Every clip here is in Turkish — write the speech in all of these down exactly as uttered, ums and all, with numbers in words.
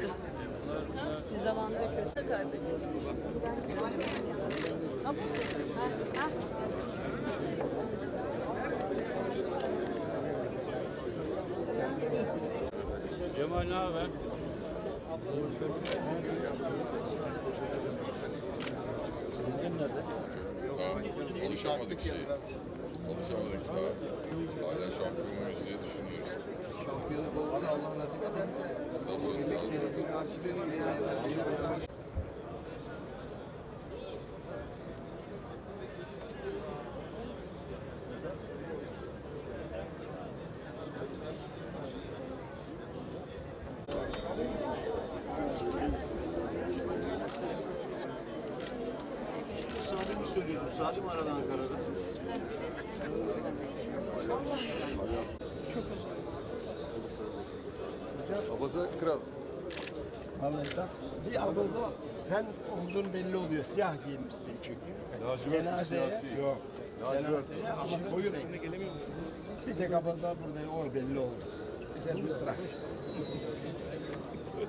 Bir zamanda kötü kaybediyoruz. Cemal ne haber? Alışamadık şey. Alışamadık daha. Hala şampiyonuyuz diye düşünüyoruz. Şampiyonluk olduğunu Allah nasip ederse. Sadece mi söylüyorum? Sadece mi aradan Ankara'da? Çok uzun. Abaza kral. Anladım. Bir abaza sen olduğun belli oluyor. Siyah giymişsin çünkü. Cenazeye. Yok. Cenazeye ama koyuyorsun da gelemiyor musun? Bir tek abaza burada o belli oldu. Sen bir sıra.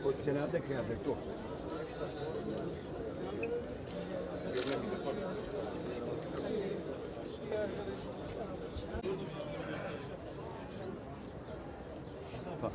O cenaze kıyafeti o. Pas.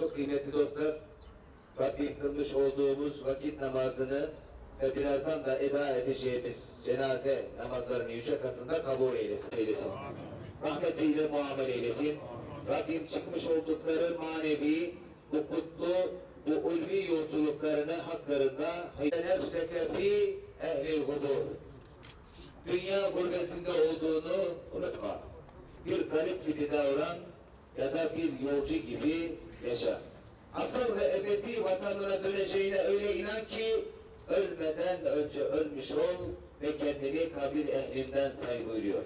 Çok kıymetli dostlar, Rabbi kılmış olduğumuz vakit namazını ve birazdan da eda edeceğimiz cenaze namazlarını yüce katında kabul eylesin. eylesin. Rahmetiyle muamele eylesin. Rabbim çıkmış oldukları manevi, bu kutlu, bu ulvi yolculuklarını haklarında nefseke fî ehlil gudûr. Dünya gurbetinde olduğunu unutma. Bir garip gibi davran ya da bir yolcu gibi yaşa. Asıl ve ebedi vatanına döneceğine öyle inan ki ölmeden önce ölmüş ol ve kendini kabir ehlinden say buyuruyor.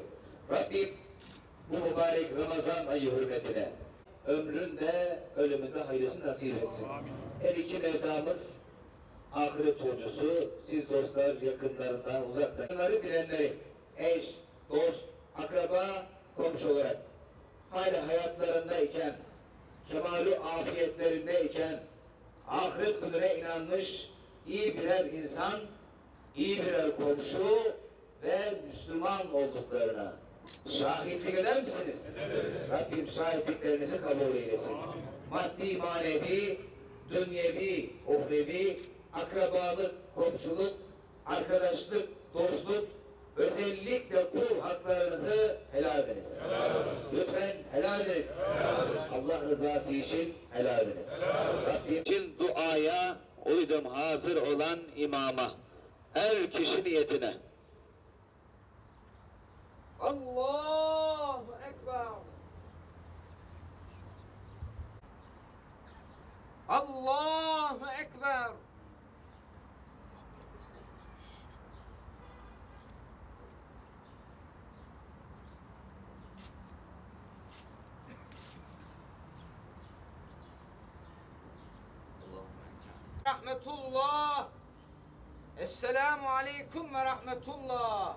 Rabbim bu mübarek Ramazan ayı hürmetine ömründe ölümünde hayırlısı nasip etsin. Her iki Mevlamız ahiret yolcusu, siz dostlar yakınlarından uzaktan onları bilenleri eş, dost, akraba, komşu olarak hala hayatlarındayken kemal-i afiyetlerindeyken ahiret gününe inanmış iyi birer insan, iyi birer komşu ve Müslüman olduklarına şahitlik eder misiniz? Evet. Rabbim şahitliklerinizi kabul eylesin. Maddi, manevi, dünyevi, uhrevi, akrabalık, komşuluk, arkadaşlık, dostluk, özellikle kul haklarınızı helal ediniz. Helal olsun. Lütfen helal ediniz. Helal olsun. Allah rızası için helal ediniz. Helal olsun. Rabbim için duaya uydum hazır olan imama. Her kişi niyetine. Allahu Ekber. Allahu Ekber. Rahmetullah. Esselamu aleyküm ve rahmetullah.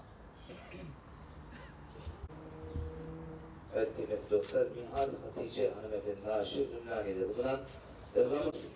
Evet kıymetli dostlar, Minhal Hatice hanımefendi naaşı Ümraniye'de bulunan ıhlamız.